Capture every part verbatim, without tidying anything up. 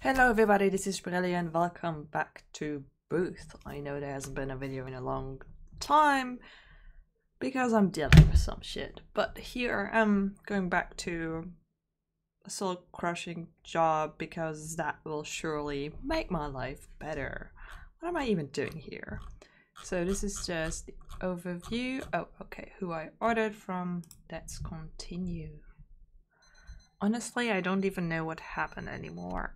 Hello everybody, this is Brilliant and welcome back to Booth. I know there hasn't been a video in a long time because I'm dealing with some shit, but here I'm going back to a soul crushing job because that will surely make my life better. What am I even doing here? So this is just the overview. Oh, okay, who I ordered from. Let's continue. Honestly, I don't even know what happened anymore.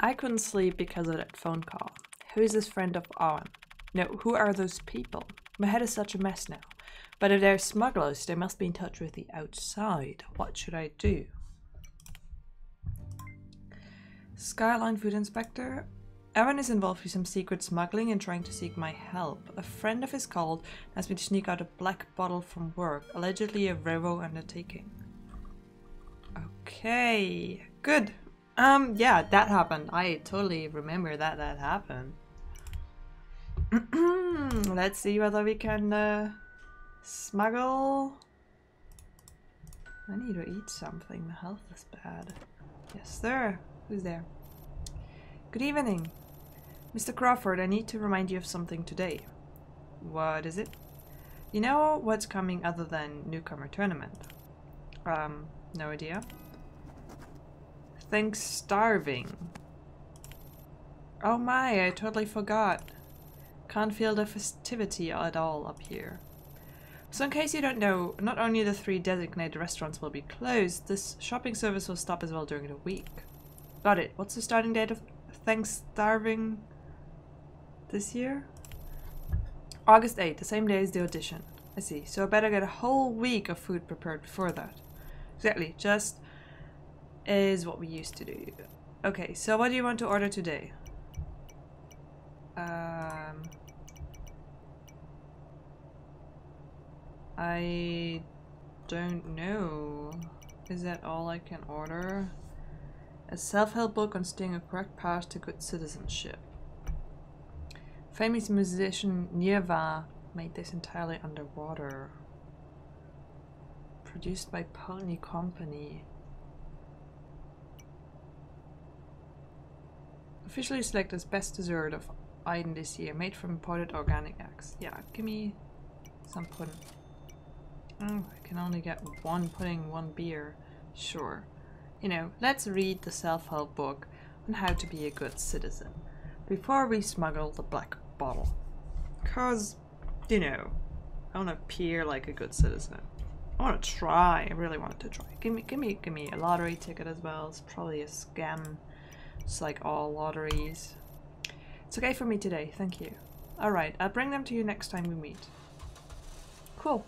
I couldn't sleep because of that phone call. Who is this friend of Owen? No, who are those people? My head is such a mess now. But if they're smugglers, they must be in touch with the outside. What should I do? Skyline food inspector. Aaron is involved with some secret smuggling and trying to seek my help. A friend of his called and asked me to sneak out a black bottle from work, allegedly a railroad undertaking. Okay, good. Um, yeah, that happened. I totally remember that that happened. Let's see whether we can uh, smuggle. I need to eat something. My health is bad. Yes, sir. Who's there? Good evening. Mister Crawford, I need to remind you of something today. What is it? You know what's coming other than newcomer tournament? Um, no idea. Thanks Starving. Oh my, I totally forgot. Can't feel the festivity at all up here. So in case you don't know, not only the three designated restaurants will be closed, this shopping service will stop as well during the week. Got it. What's the starting date of Thanks Starving this year? August eighth, the same day as the audition. I see, so I better get a whole week of food prepared before that. Exactly, just is what we used to do. Okay, so what do you want to order today? Um, I don't know. Is that all I can order? A self-help book on staying a correct path to good citizenship. Famous musician Nirva made this entirely underwater. Produced by Pony Company. Officially selected as best dessert of Aiden this year, made from imported organic eggs. Yeah, give me some pudding. Oh, I can only get one pudding, one beer. Sure. You know, let's read the self-help book on how to be a good citizen before we smuggle the black bottle. Cause, you know, I want to appear like a good citizen. I want to try. I really wanted to try. Give me, give me, give me a lottery ticket as well. It's probably a scam. It's like all lotteries. It's okay for me today. Thank you. All right, I'll bring them to you next time we meet. Cool.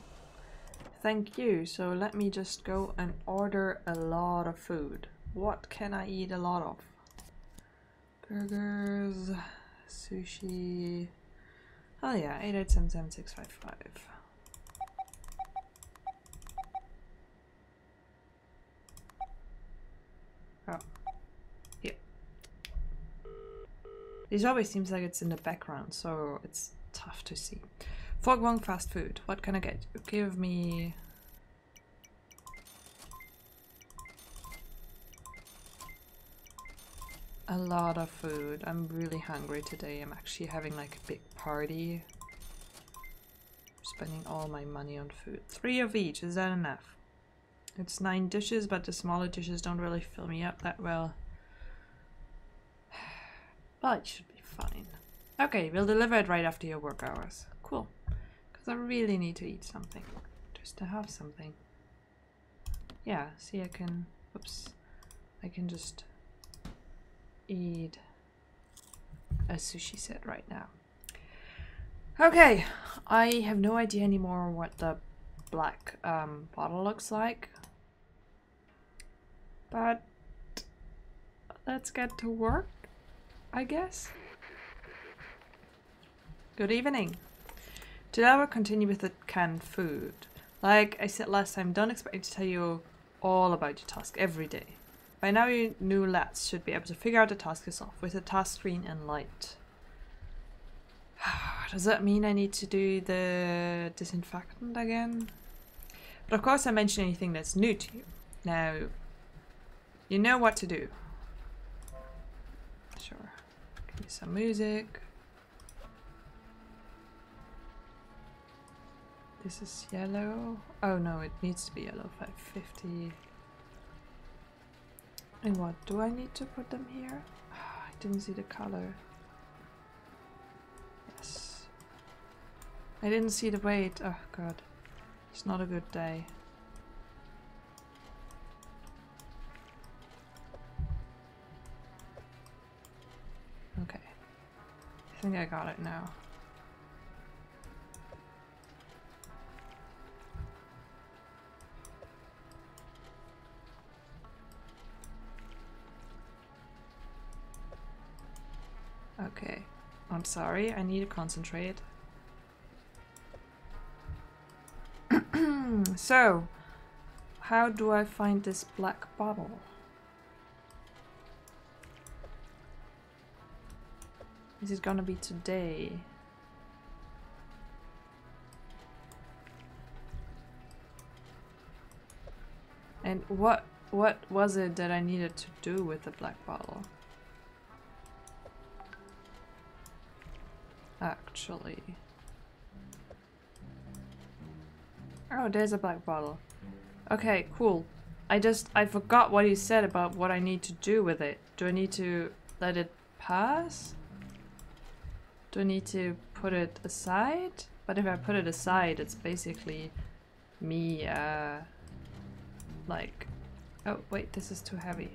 Thank you. So let me just go and order a lot of food. What can I eat a lot of? Burgers, sushi. Oh yeah, eight eight seven seven six five five. Oh, yeah. This always seems like it's in the background, so it's tough to see. Fogwong fast food. What can I get? Give me... a lot of food. I'm really hungry today. I'm actually having like a big party. I'm spending all my money on food. Three of each. Is that enough? It's nine dishes, but the smaller dishes don't really fill me up that well. But it should be fine. Okay, we'll deliver it right after your work hours. Cool. I really need to eat something, just to have something. Yeah, see I can, oops, I can just eat a sushi set right now. Okay, I have no idea anymore what the black um, bottle looks like, but let's get to work, I guess. Good evening. Today we'll continue with the canned food. Like I said last time, don't expect me to tell you all about your task every day. By now you new lads should be able to figure out the task yourself with the task screen and light. Does that mean I need to do the disinfectant again? But of course I mention anything that's new to you. Now, You know what to do. Sure. Give me some music. This is yellow. Oh no, it needs to be yellow. five fifty. And what? Do I need to put them here? Oh, I didn't see the color. Yes. I didn't see the weight. Oh god. It's not a good day. Okay. I think I got it now. Okay, I'm sorry, I need to concentrate. So, how do I find this black bottle? Is it gonna be today? And what what was it that I needed to do with the black bottle? Actually. Oh, there's a black bottle. Okay, cool. I just, I forgot what he said about what I need to do with it. Do I need to let it pass? Do I need to put it aside? But if I put it aside, it's basically me, uh, like... Oh, wait, this is too heavy.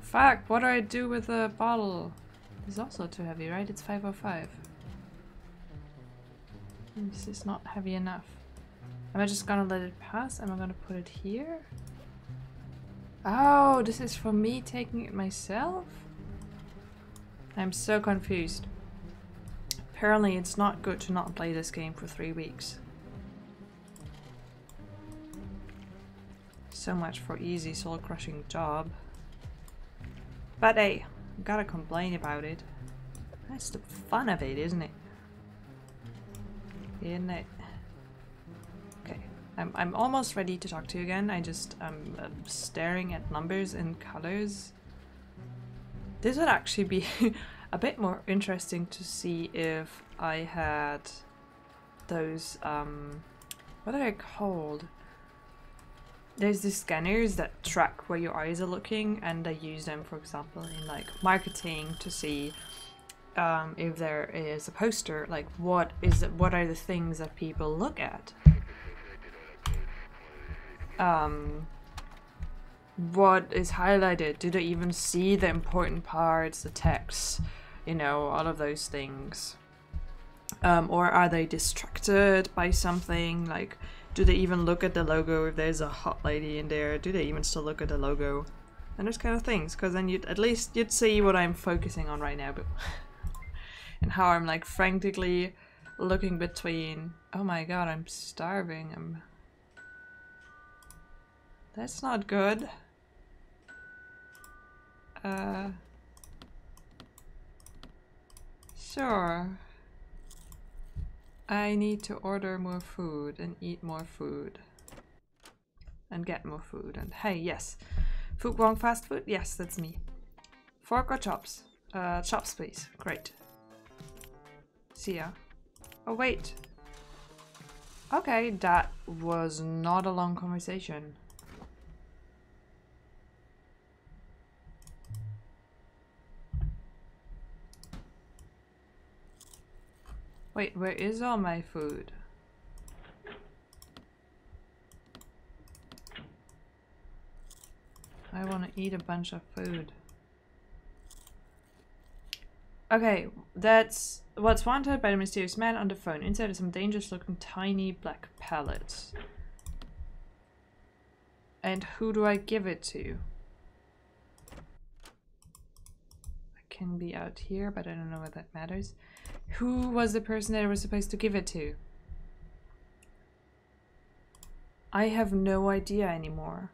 Fuck, what do I do with the bottle? It's also too heavy, right? It's five oh five. This is not heavy enough. Am I just gonna let it pass? Am I gonna put it here? Oh, this is for me taking it myself? I'm so confused. Apparently it's not good to not play this game for three weeks. So much for easy soul-crushing job. But hey. Gotta complain about it. That's the fun of it, isn't it? Isn't it? Okay, I'm, I'm almost ready to talk to you again. I just, I'm, I'm staring at numbers and colors. This would actually be a bit more interesting to see if I had those, um, what are they called? There's these scanners that track where your eyes are looking, and I use them, for example, in like marketing to see um, if there is a poster, like what is it, what are the things that people look at, um, what is highlighted, do they even see the important parts, the text, you know, all of those things, um, or are they distracted by something, like. Do they even look at the logo if there's a hot lady in there? Do they even still look at the logo? And those kind of things, because then you'd at least you'd see what I'm focusing on right now, but and how I'm like frantically looking between. Oh my god, I'm starving. I'm. That's not good. Uh. Sure. I need to order more food and eat more food and get more food and hey, yes. Fogwong fast food? Yes, that's me. Fork or chops? Uh, chops please. Great. See ya. Oh wait. Okay, that was not a long conversation. Wait, where is all my food? I want to eat a bunch of food. Okay, that's what's wanted by the mysterious man on the phone. Inside are some dangerous looking tiny black pallets. And who do I give it to? I can be out here, but I don't know what that matters. Who was the person that I was supposed to give it to? I have no idea anymore.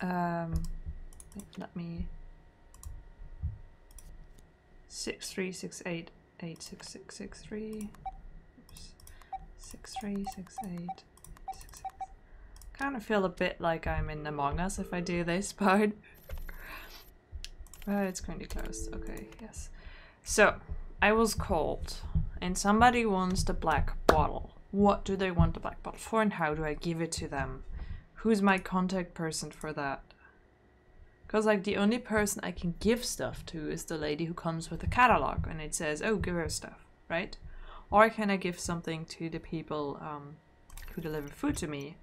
Um, let me... Six three six eight eight six six six three. Oops. Six three six eight six six. kind of feel a bit like I'm in Among Us if I do this part. Uh, it's currently closed. Okay, yes. So, I was called, and somebody wants the black bottle. What do they want the black bottle for, and how do I give it to them? Who's my contact person for that? Because, like, the only person I can give stuff to is the lady who comes with the catalog, and it says, oh, give her stuff, right? Or can I give something to the people um, who deliver food to me?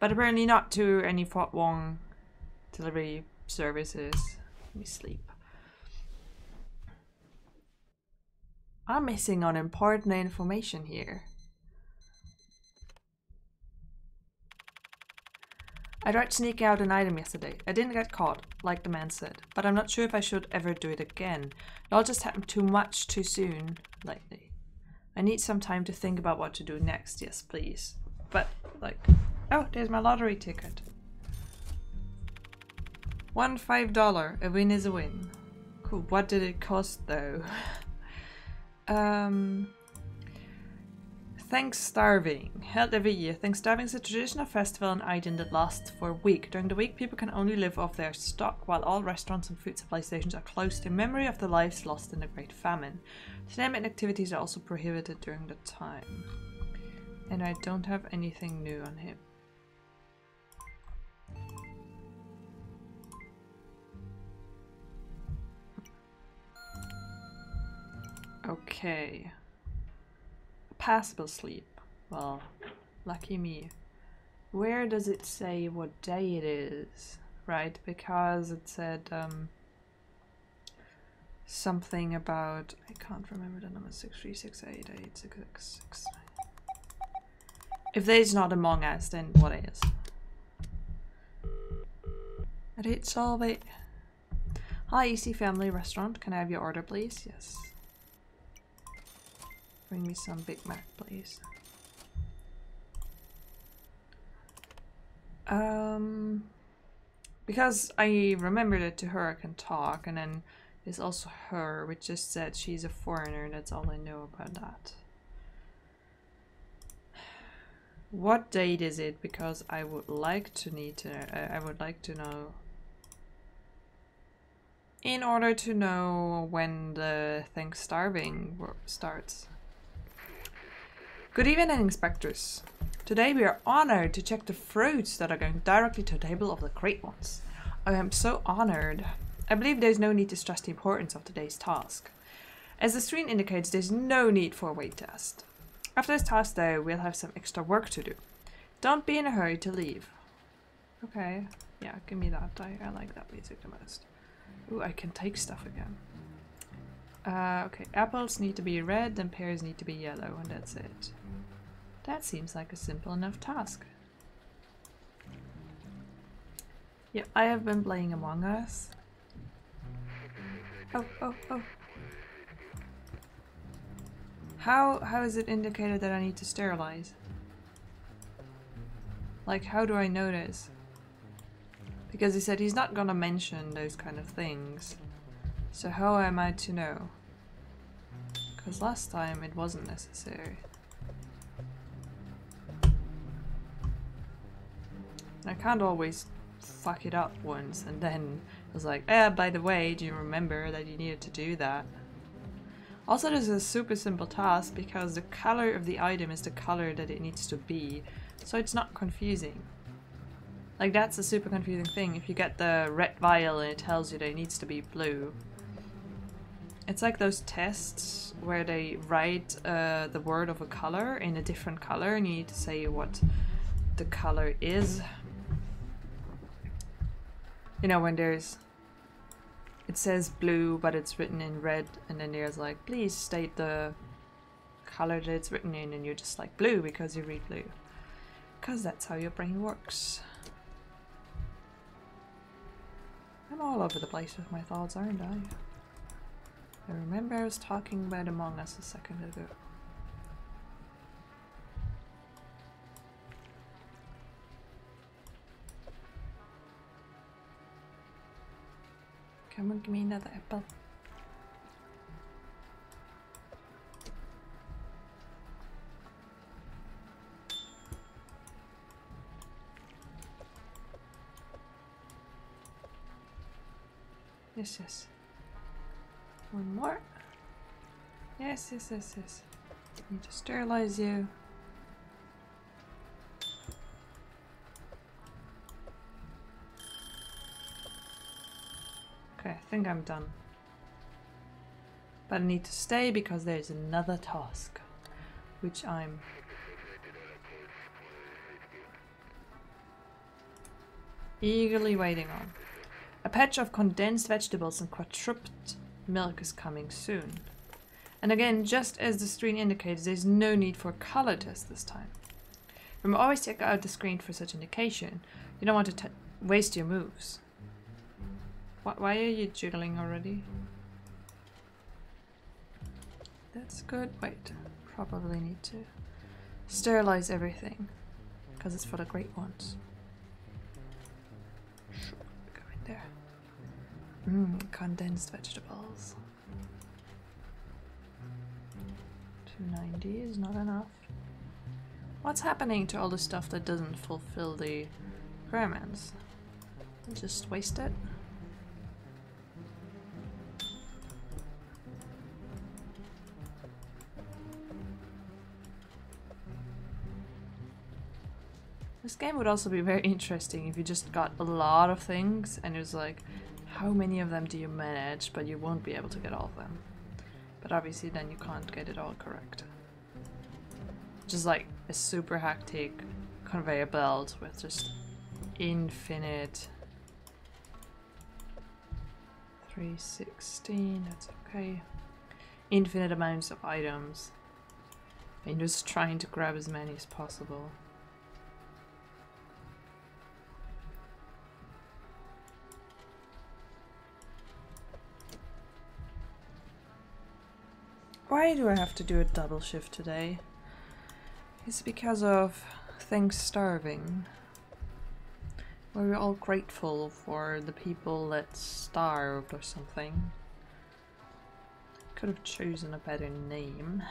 But apparently not to any Fogwong delivery services. Let me sleep. I'm missing on important information here. I tried to sneak out an item yesterday. I didn't get caught, like the man said, but I'm not sure if I should ever do it again. It all just happened too much too soon lately. I need some time to think about what to do next, yes please. But, like, oh, there's my lottery ticket. One five dollar, a win is a win. Cool, what did it cost though? um... Thanks Starving, held every year. Thanks Starving is a traditional festival in Aiden that lasts for a week. During the week, people can only live off their stock, while all restaurants and food supply stations are closed in memory of the lives lost in the Great Famine. Entertainment activities are also prohibited during the time. And I don't have anything new on him. Okay. Passable sleep. Well, lucky me. Where does it say what day it is? Right, because it said um, something about... I can't remember the number. six three six eight eight six six six. If there's not Among Us, then what is? I did solve it. Hi, Easy Family Restaurant. Can I have your order, please? Yes. Bring me some Big Mac, please. Um, because I remembered it to her, I can talk, and then there's also her, which just said she's a foreigner. That's all I know about that. What date is it? Because I would like to need to. Uh, I would like to know. In order to know when the Thanks Starving starts. Good evening, inspectors. Today we are honored to check the fruits that are going directly to the table of the great ones. I am so honored. I believe there's no need to stress the importance of today's task. As the screen indicates, there's no need for a weight test. After this task though, we'll have some extra work to do. Don't be in a hurry to leave. Okay, yeah, give me that. I, I like that music the most. Ooh, I can take stuff again. Uh, okay, apples need to be red and pears need to be yellow, and that's it. That seems like a simple enough task. Yeah, I have been playing Among Us. Oh, oh, oh. How, how is it indicated that I need to sterilize? Like, how do I know this? Because he said he's not gonna mention those kind of things. So how am I to know? Because last time it wasn't necessary. And I can't always fuck it up once and then it was like, eh, by the way, do you remember that you needed to do that? Also, this is a super simple task because the color of the item is the color that it needs to be. So it's not confusing. Like, that's a super confusing thing. If you get the red vial and it tells you that it needs to be blue. It's like those tests where they write uh, the word of a color in a different color and you need to say what the color is. You know, when there's... It says blue, but it's written in red, and then there's like, please state the color that it's written in, and you're just like, blue, because you read blue. Because that's how your brain works. I'm all over the place with my thoughts, aren't I? I remember I was talking about Among Us a second ago. Come on, give me another apple. Yes, yes. One more. Yes, yes, yes, yes. I need to sterilize you. Okay, I think I'm done. But I need to stay because there's another task, which I'm... eagerly waiting on. A patch of condensed vegetables and quadrupled milk is coming soon. And again, just as the screen indicates, there's no need for color test this time. Remember, always check out the screen for such indication. You don't want to t waste your moves. Wh why are you jiggling already? That's good. Wait, probably need to sterilize everything, because it's for the great ones. Go in there. Mmm, condensed vegetables. two ninety is not enough. What's happening to all the stuff that doesn't fulfill the requirements? Just waste it. This game would also be very interesting if you just got a lot of things and it was like, how many of them do you manage, but you won't be able to get all of them. But obviously then you can't get it all correct. Just like a super hectic conveyor belt with just infinite... three sixteen, that's okay. Infinite amounts of items. And just trying to grab as many as possible. Why do I have to do a double shift today? It's because of Thanks Starving, where we're all grateful for the people that starved or something. Could have chosen a better name.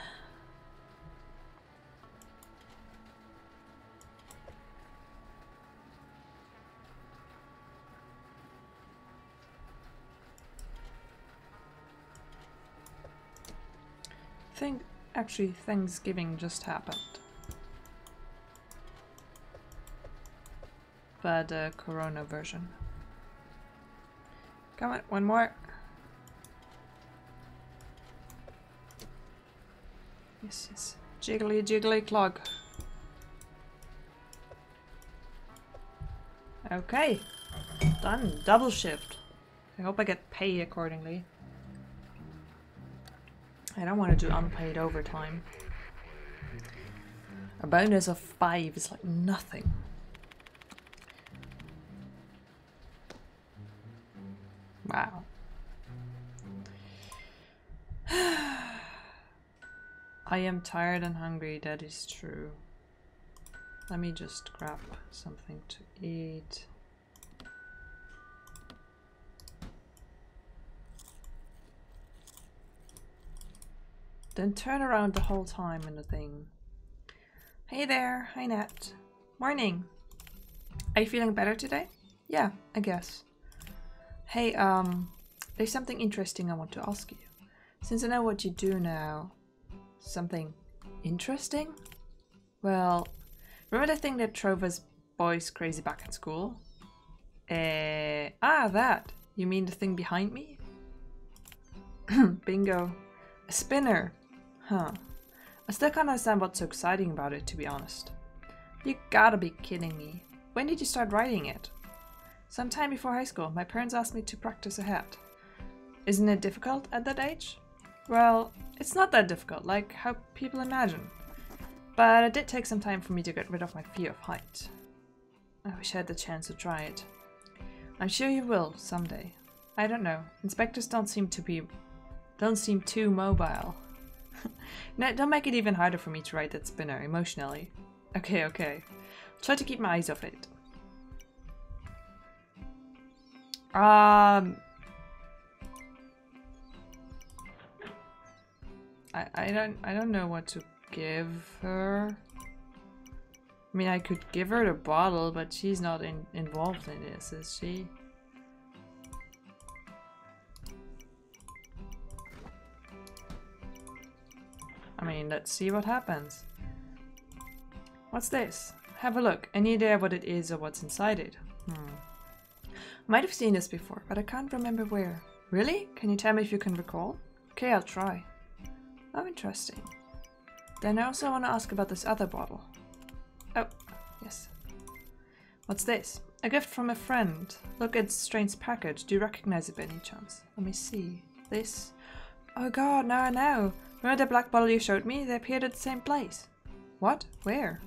I think actually Thanksgiving just happened. But uh, Corona version. Come on, one more. Yes, yes. Jiggly, jiggly clog. Okay. Done. Double shift. I hope I get paid accordingly. I don't want to do unpaid overtime. A bonus of five is like nothing. Wow. I am tired and hungry, that is true. Let me just grab something to eat. Then turn around the whole time in the thing. Hey there, hi Nat. Morning. Are you feeling better today? Yeah, I guess. Hey, um, there's something interesting I want to ask you. Since I know what you do now, something interesting? Well, remember the thing that drove us boys crazy back at school? Eh, uh, ah, that. You mean the thing behind me? Bingo. A spinner. Huh. I still can't understand what's so exciting about it, to be honest. You gotta be kidding me. When did you start riding it? Sometime before high school. My parents asked me to practice a hat. Isn't it difficult at that age? Well, it's not that difficult, like how people imagine. But it did take some time for me to get rid of my fear of height. I wish I had the chance to try it. I'm sure you will, someday. I don't know. Inspectors don't seem to be... don't seem too mobile. No, don't make it even harder for me to ride that spinner emotionally. Okay, okay. I'll try to keep my eyes off it. Um, I I don't I don't know what to give her. I mean, I could give her the bottle, but she's not in, involved in this, is she? I mean, let's see what happens. What's this? Have a look. Any idea what it is or what's inside it? Hmm. Might have seen this before, but I can't remember where. Really? Can you tell me if you can recall? Okay, I'll try. Oh, interesting. Then I also want to ask about this other bottle. Oh, yes. What's this? A gift from a friend. Look at strange package. Do you recognize it by any chance? Let me see. This? Oh god, now I know. Remember the black bottle you showed me? They appeared at the same place. What? Where?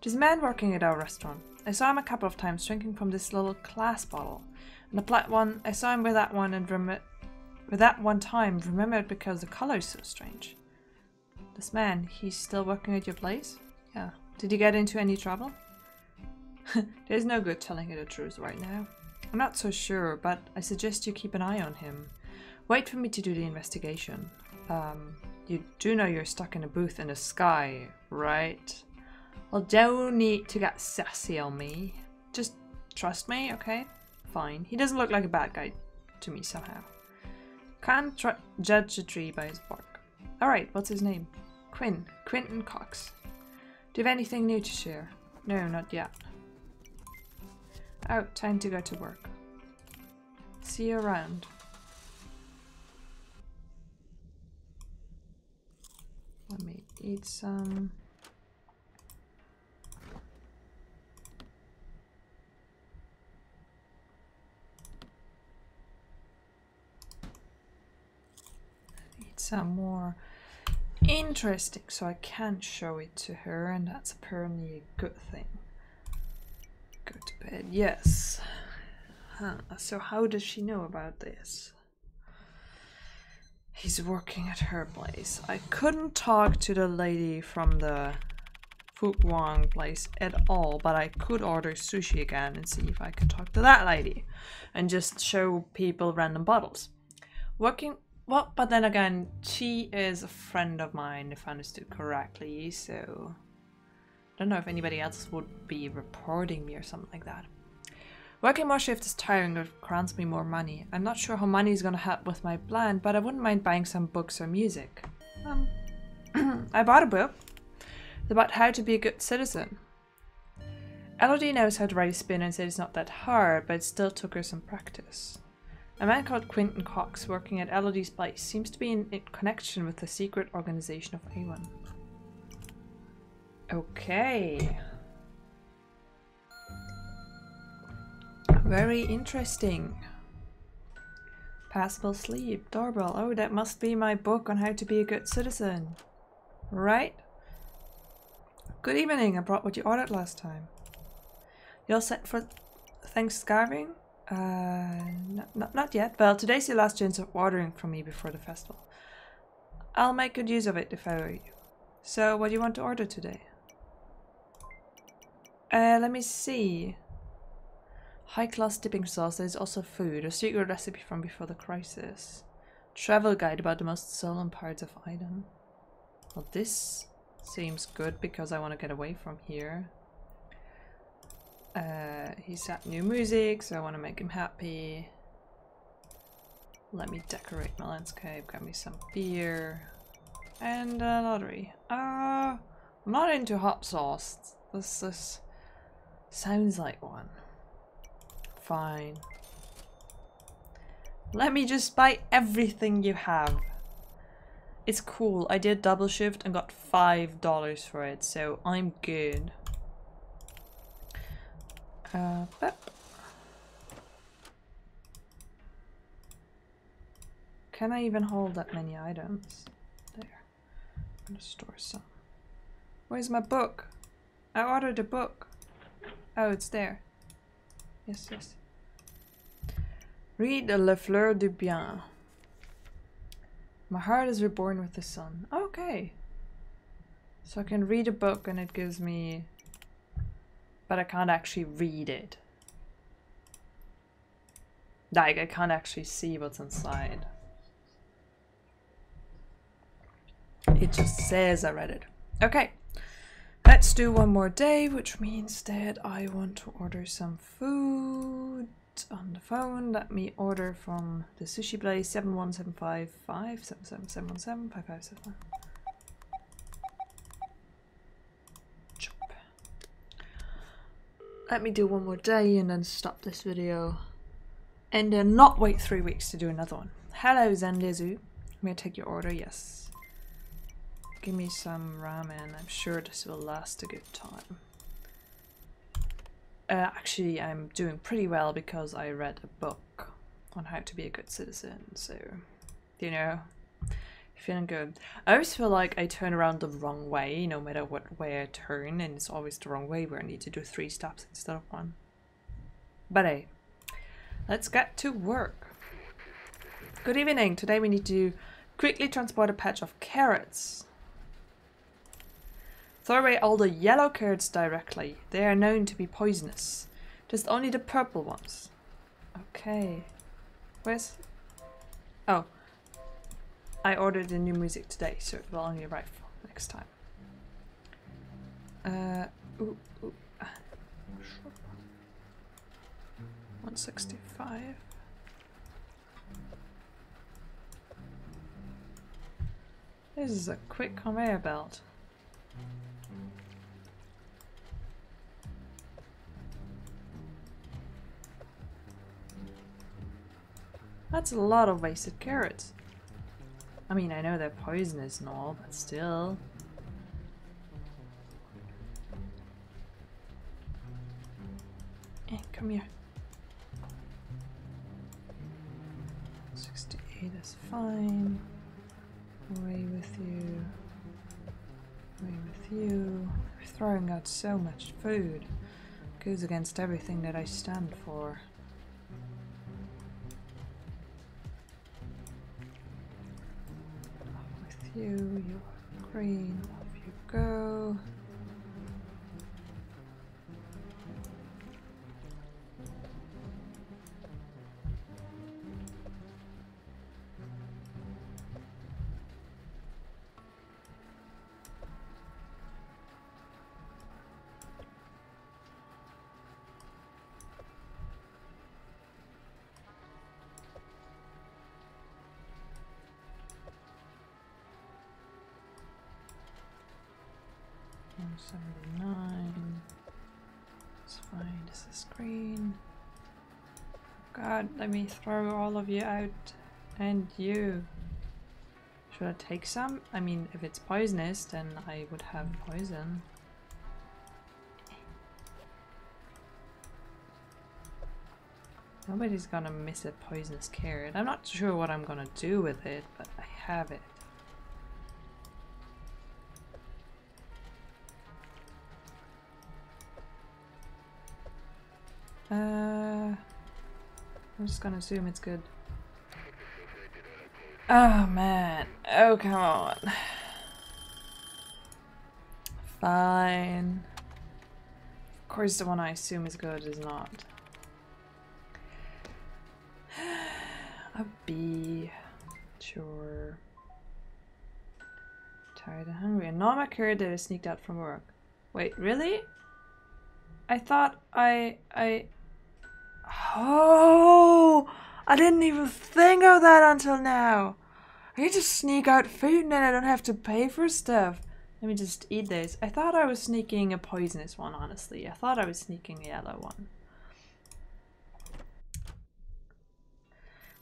There's a man working at our restaurant. I saw him a couple of times drinking from this little glass bottle. And the black one, I saw him with that one and rem- with that one time remembered because the color is so strange. This man, he's still working at your place? Yeah. Did you get into any trouble? There's no good telling you the truth right now. I'm not so sure, but I suggest you keep an eye on him. Wait for me to do the investigation. Um, you do know you're stuck in a booth in the sky, right? Well, don't need to get sassy on me. Just trust me, okay? Fine. He doesn't look like a bad guy to me somehow. Can't tr- judge a tree by its bark. Alright, what's his name? Quinn. Quinton Cox. Do you have anything new to share? No, not yet. Oh, time to go to work. See you around. Let me eat some. Eat some more. Interesting, so I can show it to her, and that's apparently a good thing. Go to bed, yes. Huh. So how does she know about this? He's working at her place. I couldn't talk to the lady from the Fogwong place at all, but I could order sushi again and see if I could talk to that lady and just show people random bottles. Working... Well, but then again, she is a friend of mine, if I understood correctly, so... I don't know if anybody else would be reporting me or something like that. Working more shift is tiring and grants me more money. I'm not sure how money is gonna help with my plan, but I wouldn't mind buying some books or music. Um, I bought a book. It's about how to be a good citizen. Elodie knows how to ride a spin and said it's not that hard, but it still took her some practice. A man called Quinton Cox, working at Elodie's place, seems to be in, in connection with the secret organization of A one. Okay. Very interesting. Passable sleep, doorbell. Oh, that must be my book on how to be a good citizen. Right? Good evening, I brought what you ordered last time. You all set for Thanks Starving? Uh, not, not, not yet. Well, today's your last chance of ordering from me before the festival. I'll make good use of it if I were you. So, what do you want to order today? Uh, let me see. High-class dipping sauce. There's also food. A secret recipe from before the crisis. Travel guide about the most stolen parts of Aiden. Well, this seems good because I want to get away from here. Uh, he's at new music, so I want to make him happy. Let me decorate my landscape, got me some beer. And a lottery. Uh, I'm not into hot sauce. This, this sounds like one. Fine. Let me just buy everything you have. It's cool. I did double shift and got five dollars for it, so I'm good. Uh, can I even hold that many items? There. I'm gonna store some. Where's my book? I ordered a book. Oh, it's there. Yes, yes. Read Le Fleur du Bien. My heart is reborn with the sun. Okay. So I can read a book and it gives me... But I can't actually read it. Like, I can't actually see what's inside. It just says I read it. Okay. Let's do one more day, which means that I want to order some food on the phone. Let me order from the sushi place seven one seven five five seven seven seven one seven five five seven one. Let me do one more day and then stop this video. And then not wait three weeks to do another one. Hello, Zen Lezu. May I take your order? Yes. Give me some ramen. I'm sure this will last a good time. Uh, actually, I'm doing pretty well because I read a book on how to be a good citizen, so, you know, feeling good. I always feel like I turn around the wrong way, no matter what way I turn, and it's always the wrong way where I need to do three stops instead of one. But hey, let's get to work. Good evening. Today we need to quickly transport a patch of carrots. Throw away all the yellow carrots directly. They are known to be poisonous. Just only the purple ones. Okay. Where's... Oh. I ordered the new music today, so it will only arrive next time. Uh, ooh, ooh. one sixty-five. This is a quick conveyor belt. That's a lot of wasted carrots. I mean, I know they're poisonous and all, but still. Hey, come here. sixty-eight is fine. Away with you. Away with you. We're throwing out so much food. Goes against everything that I stand for. You, you're green, off you go. seventy-nine. It's fine, this is green. God, let me throw all of you out. And you. Should I take some? I mean, if it's poisonous, then I would have poison. Nobody's gonna miss a poisonous carrot. I'm not sure what I'm gonna do with it, but I have it. Uh, I'm just gonna assume it's good. Oh man, oh come on. Fine. Of course the one I assume is good is not. A bee, sure. Tired and hungry, and not my carrot that I sneaked out from work. Wait, really? I thought I, I... Oh, I didn't even think of that until now. I can just sneak out food and then I don't have to pay for stuff. Let me just eat this. I thought I was sneaking a poisonous one, honestly. I thought I was sneaking a yellow one.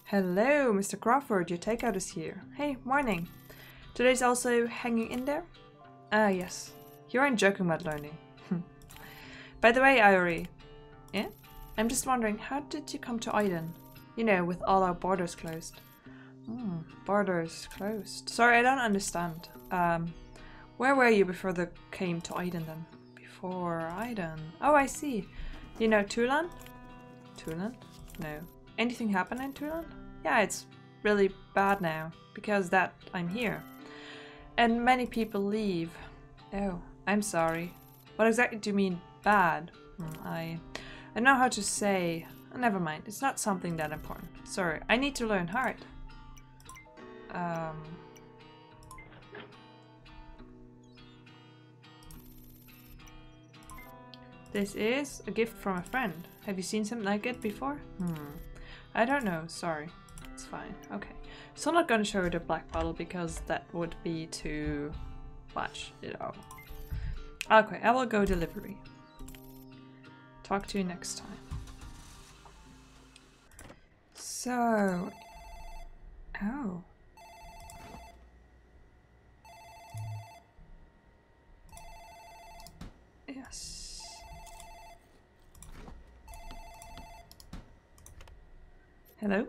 Hello, Mister Crawford. Your takeout is here. Hey, morning. Today's also hanging in there? Ah, yes. You aren't joking about learning. By the way, Iori. Yeah? I'm just wondering, how did you come to Aiden? You know, with all our borders closed. Mm, borders closed. Sorry, I don't understand. Um, where were you before they came to Aiden then? Before Aiden? Oh, I see. You know Toulon? Toulon? No. Anything happen in Toulon? Yeah, it's really bad now. Because that, I'm here. And many people leave. Oh, I'm sorry. What exactly do you mean bad? Mm, I... I know how to say... Oh, never mind, it's not something that important. Sorry, I need to learn hard. Um... This is a gift from a friend. Have you seen something like it before? Hmm. I don't know, sorry. It's fine, okay. So I'm not gonna show you the black bottle because that would be too much, you know. Okay, I will go delivery. Talk to you next time. So... Oh. Yes. Hello?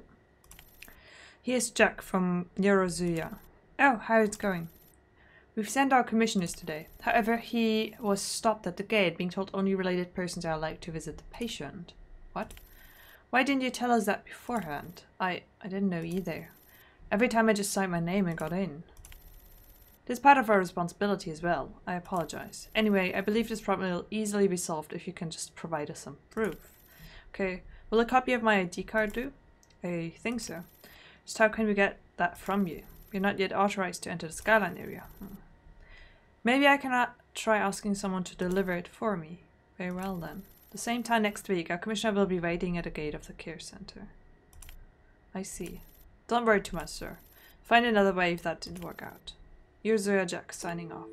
Here's Jack from Yorozuya. Oh, how it's going? We've sent our commissioners today. However, he was stopped at the gate, being told only related persons are allowed to visit the patient. What? Why didn't you tell us that beforehand? I, I didn't know either. Every time I just signed my name and got in. This is part of our responsibility as well. I apologize. Anyway, I believe this problem will easily be solved if you can just provide us some proof. Okay, will a copy of my I D card do? I think so. Just how can we get that from you? You're not yet authorized to enter the Skyline area. Hmm. Maybe I cannot try asking someone to deliver it for me. Very well then. The same time next week, our commissioner will be waiting at the gate of the care center. I see. Don't worry too much, sir. Find another way if that didn't work out. Yorozuya Jack, signing off.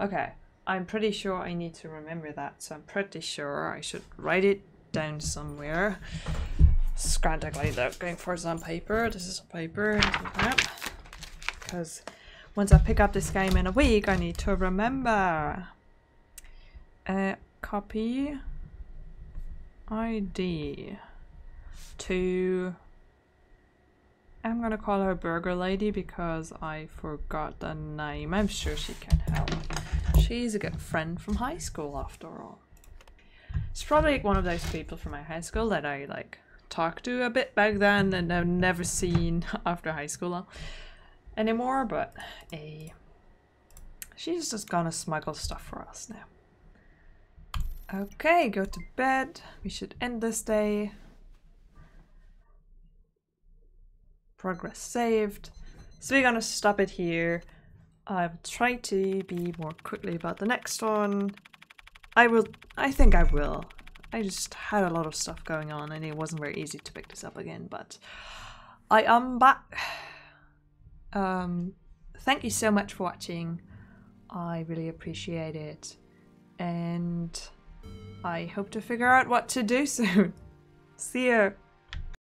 Okay, I'm pretty sure I need to remember that, so I'm pretty sure I should write it down somewhere. Scrantically look, going for some paper. This is a paper. Because once I pick up this game in a week, I need to remember. Uh, copy I D to... I'm gonna call her Burger Lady because I forgot the name. I'm sure she can help. She's a good friend from high school after all. It's probably one of those people from my high school that I like talked to a bit back then and I've never seen after high school anymore, but eh, she's just gonna smuggle stuff for us now. Okay, go to bed. We should end this day. Progress saved. So we're gonna stop it here. I'll try to be more quickly about the next one. I will, I think I will. I just had a lot of stuff going on and it wasn't very easy to pick this up again, but I am back. Um, thank you so much for watching. I really appreciate it. And I hope to figure out what to do soon. See ya.